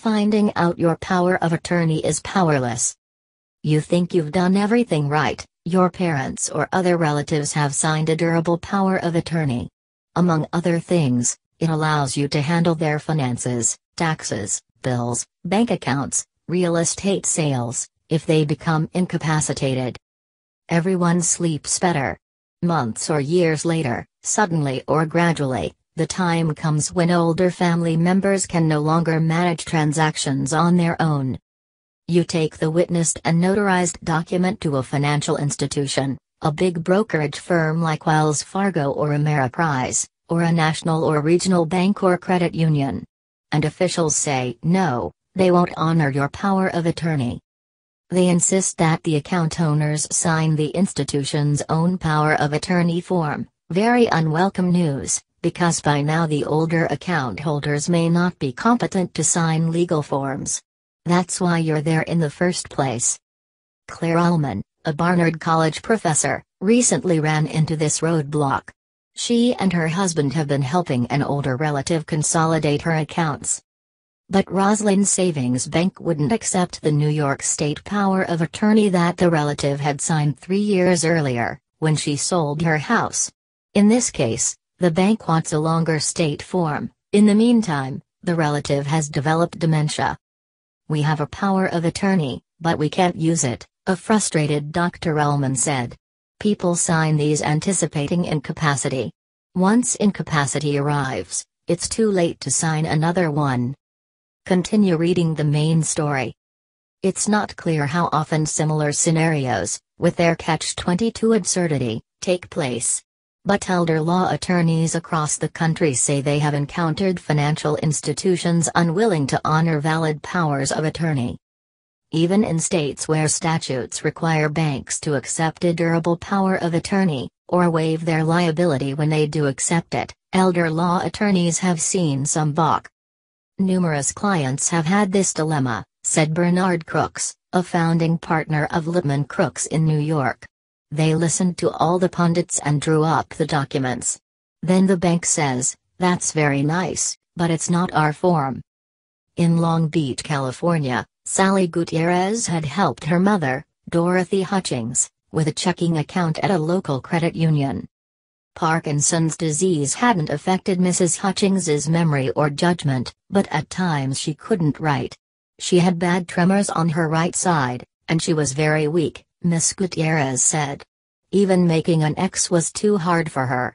Finding out your power of attorney is powerless. You think you've done everything right, your parents or other relatives have signed a durable power of attorney. Among other things, it allows you to handle their finances, taxes, bills, bank accounts, real estate sales, if they become incapacitated. Everyone sleeps better. Months or years later, suddenly or gradually, the time comes when older family members can no longer manage transactions on their own. You take the witnessed and notarized document to a financial institution, a big brokerage firm like Wells Fargo or Ameriprise, or a national or regional bank or credit union. And officials say no, they won't honor your power of attorney. They insist that the account owners sign the institution's own power of attorney form. Very unwelcome news, because by now the older account holders may not be competent to sign legal forms. That's why you're there in the first place. Claire Ullman, a Barnard College professor, recently ran into this roadblock. She and her husband have been helping an older relative consolidate her accounts. But Roslyn Savings Bank wouldn't accept the New York State power of attorney that the relative had signed 3 years earlier, when she sold her house. In this case, the bank wants a longer state form. In the meantime, the relative has developed dementia. We have a power of attorney, but we can't use it, a frustrated Dr. Ullman said. People sign these anticipating incapacity. Once incapacity arrives, it's too late to sign another one. Continue reading the main story. It's not clear how often similar scenarios, with their catch-22 absurdity, take place. But elder law attorneys across the country say they have encountered financial institutions unwilling to honor valid powers of attorney. Even in states where statutes require banks to accept a durable power of attorney, or waive their liability when they do accept it, elder law attorneys have seen some balk. Numerous clients have had this dilemma, said Bernard Crooks, a founding partner of Lippman Crooks in New York. They listened to all the pundits and drew up the documents. Then the bank says, that's very nice, but it's not our form. In Long Beach, California, Sally Gutierrez had helped her mother, Dorothy Hutchings, with a checking account at a local credit union. Parkinson's disease hadn't affected Mrs. Hutchings's memory or judgment, but at times she couldn't write. She had bad tremors on her right side, and she was very weak, Miss Gutierrez said. Even making an X was too hard for her.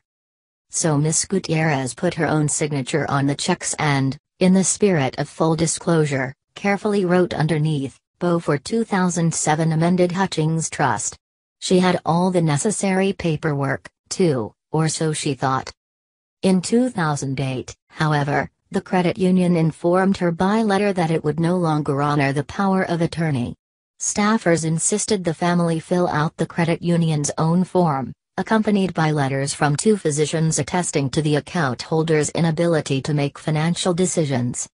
So Miss Gutierrez put her own signature on the checks and, in the spirit of full disclosure, carefully wrote underneath, Bo for 2007 amended Hutchings Trust. She had all the necessary paperwork, too, or so she thought. In 2008, however, the credit union informed her by letter that it would no longer honor the power of attorney. Staffers insisted the family fill out the credit union's own form, accompanied by letters from two physicians attesting to the account holder's inability to make financial decisions.